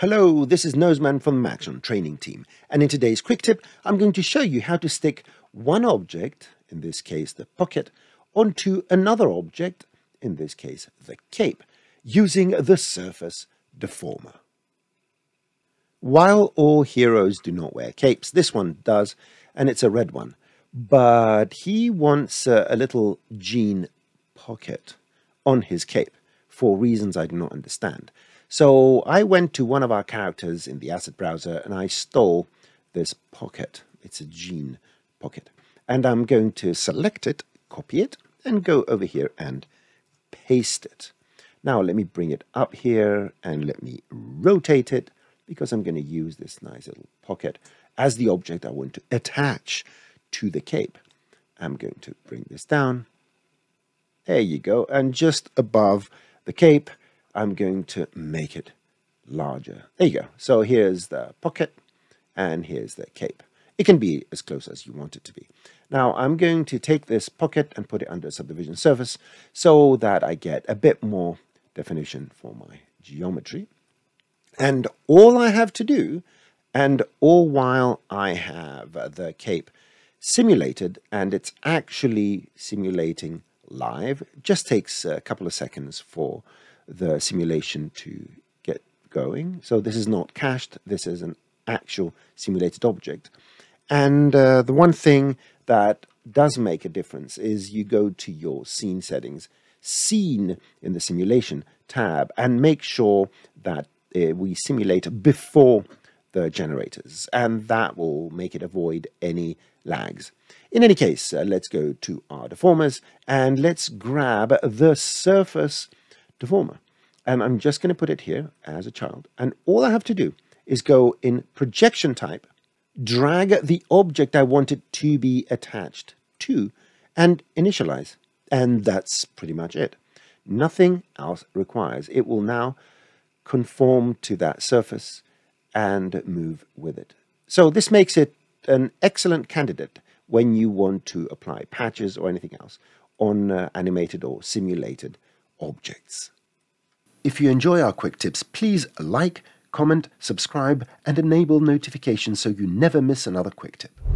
Hello, this is Noseman from the Maxon training team, and in today's quick tip I'm going to show you how to stick one object, in this case the pocket, onto another object, in this case the cape, using the surface deformer. While all heroes do not wear capes, this one does, and it's a red one, but he wants a little jean pocket on his cape for reasons I do not understand. So I went to one of our characters in the asset browser and I stole this pocket. It's a jean pocket. And I'm going to select it, copy it, and go over here and paste it. Now let me bring it up here and let me rotate it, because I'm going to use this nice little pocket as the object I want to attach to the cape. I'm going to bring this down. There you go. And just above the cape, I'm going to make it larger. There you go. So here's the pocket and here's the cape. It can be as close as you want it to be. Now I'm going to take this pocket and put it under a subdivision surface so that I get a bit more definition for my geometry. And all I have to do, and all while I have the cape simulated, and it's actually simulating live, it just takes a couple of seconds for the simulation to get going. So this is not cached, this is an actual simulated object. And the one thing that does make a difference is you go to your scene settings, scene in the simulation tab, and make sure that we simulate before the generators, and that will make it avoid any lags. In any case, let's go to our deformers and let's grab the surface deformer, and I'm just going to put it here as a child, and all I have to do is go in projection type, drag the object I want it to be attached to, and initialize, and that's pretty much it. Nothing else requires. It will now conform to that surface and move with it. So this makes it an excellent candidate when you want to apply patches or anything else on animated or simulated objects. If you enjoy our quick tips, please like, comment, subscribe, and enable notifications so you never miss another quick tip.